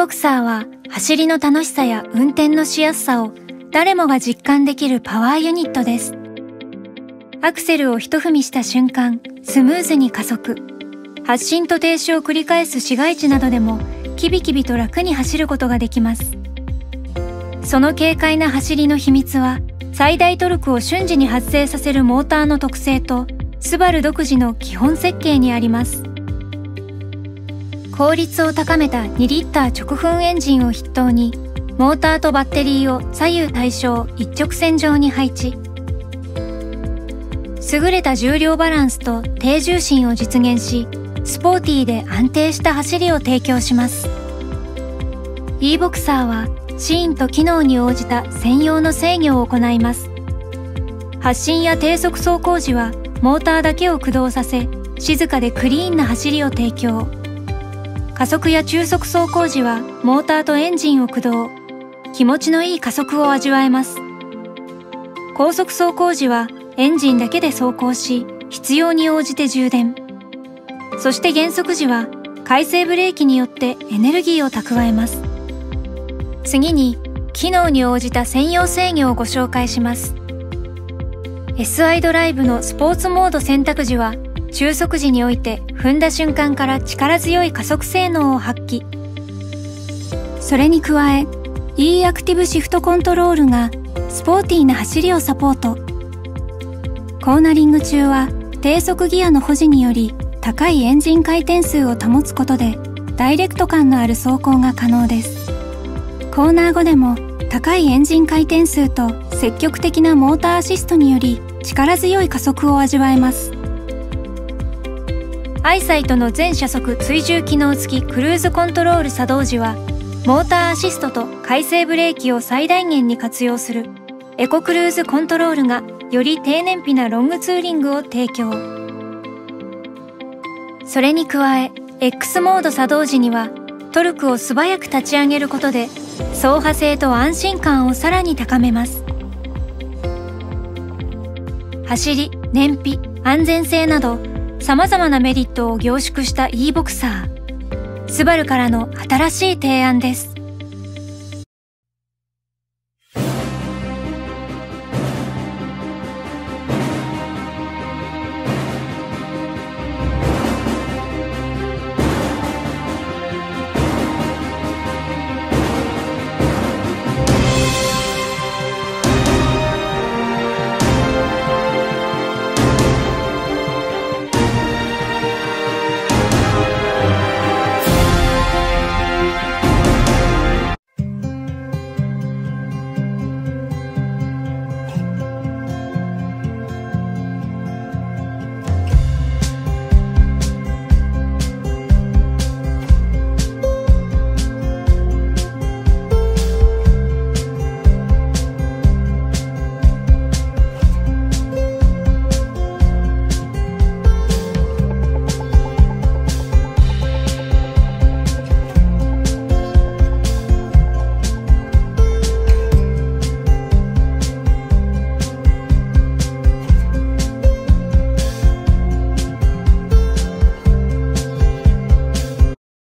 ボクサーは走りの楽しさや運転のしやすさを誰もが実感できるパワーユニットです。アクセルを一踏みした瞬間、スムーズに加速。発進と停止を繰り返す市街地などでもキビキビと楽に走ることができます。その軽快な走りの秘密は、最大トルクを瞬時に発生させるモーターの特性と、スバル独自の基本設計にあります。効率を高めた2リッター直噴エンジンを筆頭に、モーターとバッテリーを左右対称一直線上に配置。優れた重量バランスと低重心を実現し、スポーティーで安定した走りを提供します。e-Boxer はシーンと機能に応じた専用の制御を行います。発進や低速走行時はモーターだけを駆動させ、静かでクリーンな走りを提供。加速や中速走行時はモーターとエンジンを駆動。気持ちのいい加速を味わえます。高速走行時はエンジンだけで走行し、必要に応じて充電。そして減速時は回生ブレーキによってエネルギーを蓄えます。次に、機能に応じた専用制御をご紹介します。SI ドライブのスポーツモード選択時は、中速時において踏んだ瞬間から力強い加速性能を発揮。それに加え、E-Active Shift Control がスポーティーな走りをサポート。コーナリング中は低速ギアの保持により高いエンジン回転数を保つことでダイレクト感のある走行が可能です。コーナー後でも高いエンジン回転数と積極的なモーターアシストにより力強い加速を味わえます。アイサイトの全車速追従機能付きクルーズコントロール作動時はモーターアシストと回生ブレーキを最大限に活用するエコクルーズコントロールがより低燃費なロングツーリングを提供。それに加え、X モード作動時にはトルクを素早く立ち上げることで走破性と安心感をさらに高めます。走り、燃費、安全性など様々なメリットを凝縮した e-Boxer、スバルからの新しい提案です。